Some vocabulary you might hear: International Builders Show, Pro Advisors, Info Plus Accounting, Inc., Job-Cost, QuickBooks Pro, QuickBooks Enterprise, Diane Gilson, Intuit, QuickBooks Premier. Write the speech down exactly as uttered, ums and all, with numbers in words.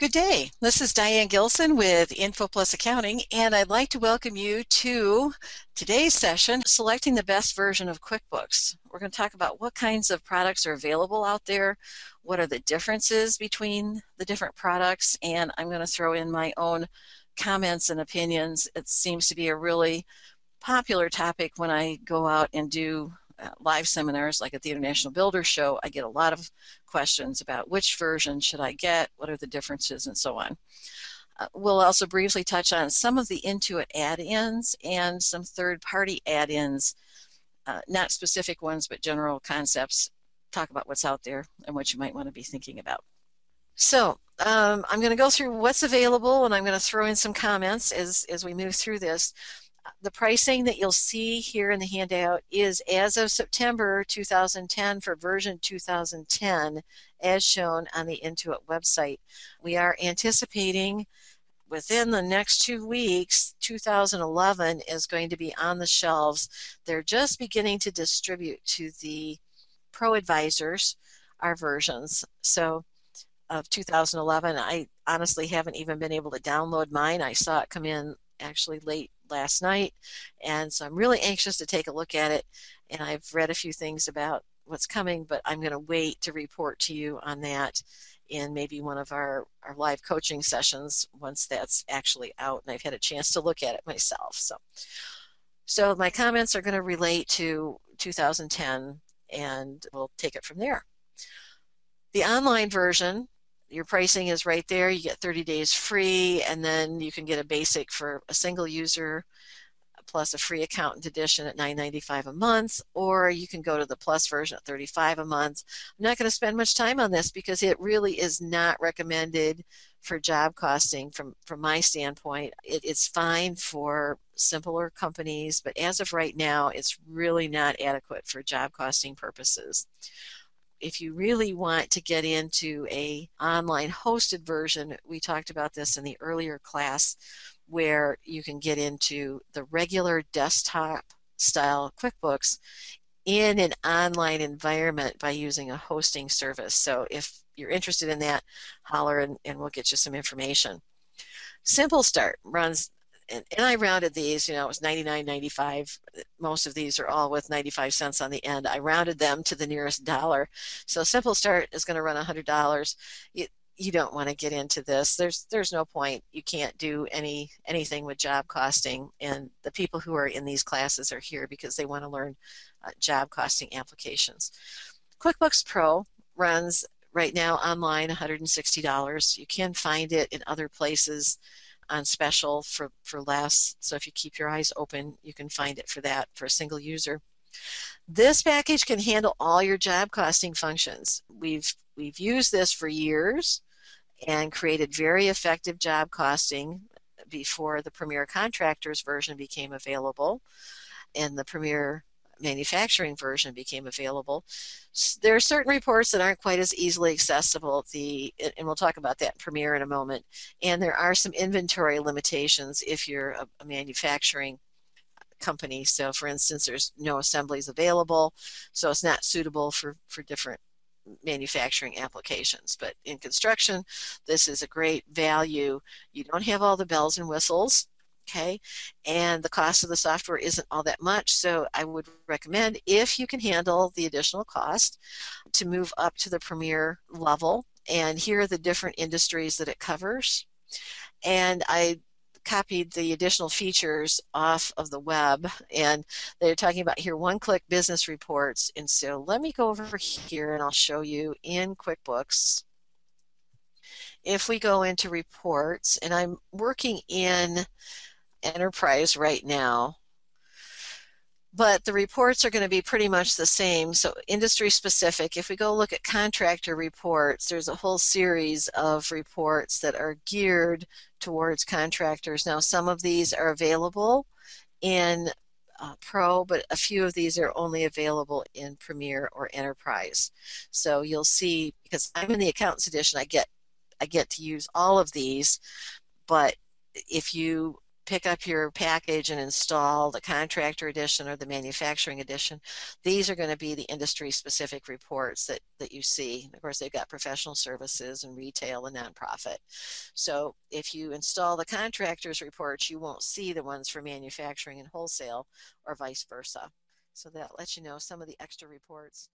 Good day. This is Diane Gilson with Info Plus Accounting, and I'd like to welcome you to today's session, Selecting the Best Version of QuickBooks. We're going to talk about what kinds of products are available out there, what are the differences between the different products, and I'm going to throw in my own comments and opinions. It seems to be a really popular topic when I go out and do Uh, live seminars, like at the International Builders Show. I get a lot of questions about which version should I get, what are the differences, and so on. Uh, we'll also briefly touch on some of the Intuit add-ins and some third-party add-ins, uh, not specific ones, but general concepts, talk about what's out there and what you might want to be thinking about. So um, I'm going to go through what's available, and I'm going to throw in some comments as, as we move through this. The pricing that you'll see here in the handout is as of September two thousand ten for version two thousand ten, as shown on the Intuit website. We are anticipating within the next two weeks, two thousand eleven is going to be on the shelves. They're just beginning to distribute to the Pro Advisors our versions. So of two thousand eleven, I honestly haven't even been able to download mine. I saw it come in actually late last night, and so I'm really anxious to take a look at it, and I've read a few things about what's coming, but I'm going to wait to report to you on that in maybe one of our, our live coaching sessions once that's actually out and I've had a chance to look at it myself. So, so my comments are going to relate to two thousand ten, and we'll take it from there. The online version, your pricing is right there. You get thirty days free, and then you can get a basic for a single user plus a free accountant edition at nine ninety-five a month, or you can go to the plus version at thirty-five a month. I'm not going to spend much time on this because it really is not recommended for job costing from, from my standpoint. It, it's fine for simpler companies, but as of right now, it's really not adequate for job costing purposes. If you really want to get into a online hosted version, we talked about this in the earlier class, where you can get into the regular desktop style QuickBooks in an online environment by using a hosting service. So if you're interested in that, holler and, and we'll get you some information. Simple Start runs, and, and I rounded these, you know, it was ninety-nine ninety-five. Most of these are all with ninety-five cents on the end. I rounded them to the nearest dollar. So Simple Start is going to run one hundred dollars. You, you don't want to get into this. There's there's no point. You can't do any anything with job costing, and the people who are in these classes are here because they want to learn uh, job costing applications. QuickBooks Pro runs right now online one hundred sixty dollars. You can find it in other places on special for, for less, so if you keep your eyes open, you can find it for that for a single user. This package can handle all your job costing functions. We've, we've used this for years and created very effective job costing before the Premier Contractors version became available and the Premier Manufacturing version became available. There are certain reports that aren't quite as easily accessible, the and we'll talk about that in Premier in a moment, and there are some inventory limitations if you're a, a manufacturing company. So for instance, there's no assemblies available, so it's not suitable for, for different manufacturing applications. But in construction, this is a great value. You don't have all the bells and whistles. Okay, and the cost of the software isn't all that much, so I would recommend, if you can handle the additional cost, to move up to the Premier level. And here are the different industries that it covers. And I copied the additional features off of the web, and they're talking about here one-click business reports. And so let me go over here and I'll show you in QuickBooks. If we go into reports, and I'm working in Enterprise right now, but the reports are going to be pretty much the same. So industry specific, if we go look at contractor reports, there's a whole series of reports that are geared towards contractors. Now some of these are available in uh, Pro, but a few of these are only available in Premier or Enterprise. So you'll see, because I'm in the accountants edition, I get I get to use all of these, but if you pick up your package and install the contractor edition or the manufacturing edition. These are going to be the industry-specific reports that, that you see. And of course, they've got professional services and retail and nonprofit. So if you install the contractor's reports, you won't see the ones for manufacturing and wholesale or vice versa. So that lets you know some of the extra reports.